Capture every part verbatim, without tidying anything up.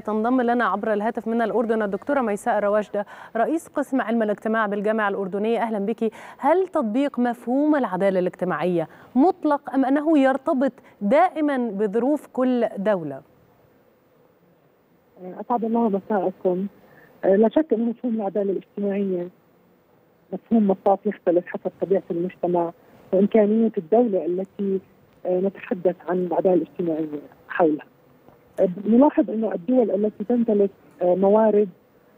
تنضم لنا عبر الهاتف من الأردن الدكتورة ميساء الرواشدة، رئيس قسم علم الاجتماع بالجامعة الأردنية. أهلا بك. هل تطبيق مفهوم العدالة الاجتماعية مطلق أم أنه يرتبط دائما بظروف كل دولة؟ أسعد الله مساءكم. لا شك أن مفهوم العدالة الاجتماعية مفهوم مطاط يختلف حسب طبيعة المجتمع وإمكانية الدولة التي نتحدث عن العدالة الاجتماعية حولها. نلاحظ أن الدول التي تمتلك موارد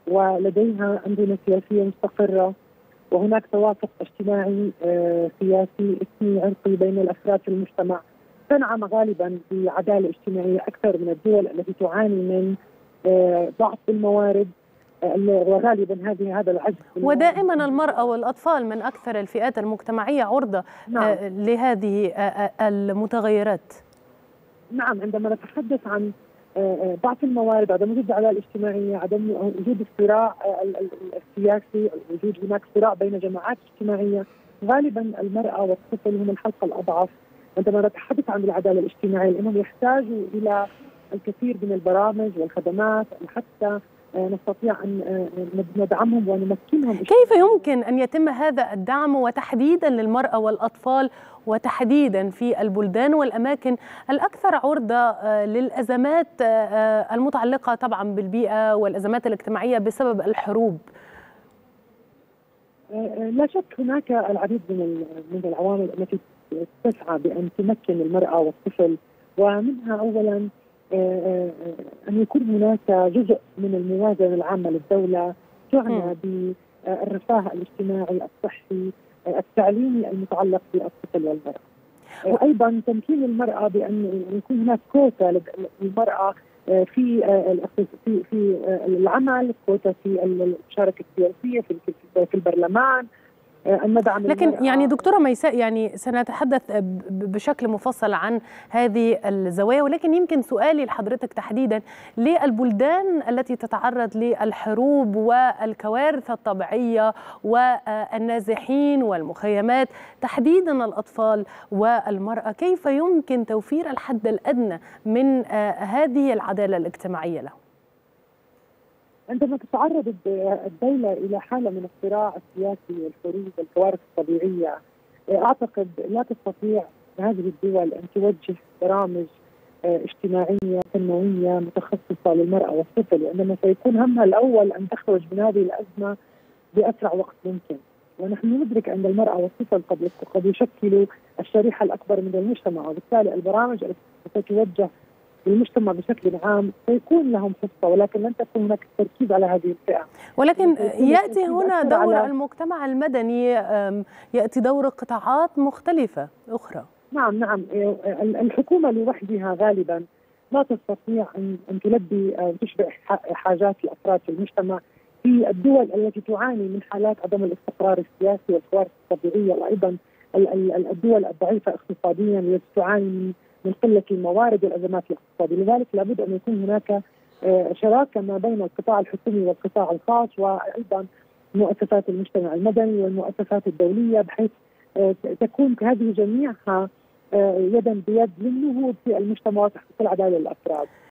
ولديها أنظمة سياسية مستقرة وهناك توافق اجتماعي سياسي اثني عرقي بين الأفراد في المجتمع تنعم غالبا بعدالة اجتماعية أكثر من الدول التي تعاني من ضعف الموارد وغالبا هذه هذا العجز، ودائما المرأة والأطفال من أكثر الفئات المجتمعية عرضة نعم. لهذه المتغيرات. نعم، عندما نتحدث عن ضعف الموارد، عدم وجود العداله الاجتماعيه، عدم وجود الصراع السياسي، وجود هناك صراع بين جماعات اجتماعيه، غالبا المراه والطفل هم الحلقه الاضعف عندما نتحدث عن العداله الاجتماعيه، لانهم يحتاجوا الى الكثير من البرامج والخدمات حتى نستطيع ان ندعمهم ونمكنهم. كيف يمكن ان يتم هذا الدعم وتحديدا للمراه والاطفال وتحديدا في البلدان والاماكن الاكثر عرضه للازمات المتعلقه طبعا بالبيئه والازمات الاجتماعيه بسبب الحروب؟ لا شك هناك العديد من من العوامل التي تسعى بان تمكن المراه والطفل، ومنها اولا أن يكون هناك جزء من الموازنة العامة للدولة تعنى بالرفاه الاجتماعي الصحي التعليمي المتعلق بالطفل والمرأة. وأيضا تمكين المرأة بأن يكون هناك كوتا للمرأة في في في العمل، كوتا في المشاركة السياسية في في البرلمان. لكن يعني دكتورة ميساء، يعني سنتحدث بشكل مفصل عن هذه الزوايا، ولكن يمكن سؤالي لحضرتك تحديدا للبلدان التي تتعرض للحروب والكوارث الطبيعية والنازحين والمخيمات، تحديدا الأطفال والمرأة، كيف يمكن توفير الحد الأدنى من هذه العدالة الاجتماعية لهم؟ عندما تتعرض الدولة إلى حالة من الصراع السياسي والحروب والكوارث الطبيعية، أعتقد لا تستطيع هذه الدول أن توجه برامج اجتماعية تنموية متخصصة للمرأة والطفل، وإنما سيكون همها الأول أن تخرج من هذه الأزمة بأسرع وقت ممكن. ونحن ندرك أن المرأة والطفل قد قد يشكلوا الشريحة الأكبر من المجتمع، وبالتالي البرامج التي ستتوجه المجتمع بشكل عام سيكون لهم فرصة، ولكن لن تكون هناك التركيز على هذه الفئة. ولكن يأتي هنا دور المجتمع المدني، يأتي دور قطاعات مختلفة أخرى. نعم نعم الحكومة لوحدها غالبا لا تستطيع أن تلبي وتشبع حاجات الأفراد في المجتمع. في الدول التي تعاني من حالات عدم الاستقرار السياسي والكوارث الطبيعية، وأيضا الدول الضعيفة اقتصاديا التي تعاني من من قلة الموارد والأزمات الاقتصادية، لذلك لابد أن يكون هناك شراكة ما بين القطاع الحكومي والقطاع الخاص، وأيضا مؤسسات المجتمع المدني والمؤسسات الدولية، بحيث تكون هذه جميعها يدا بيد للنهوض في المجتمع وتحقيق العدالة للأفراد.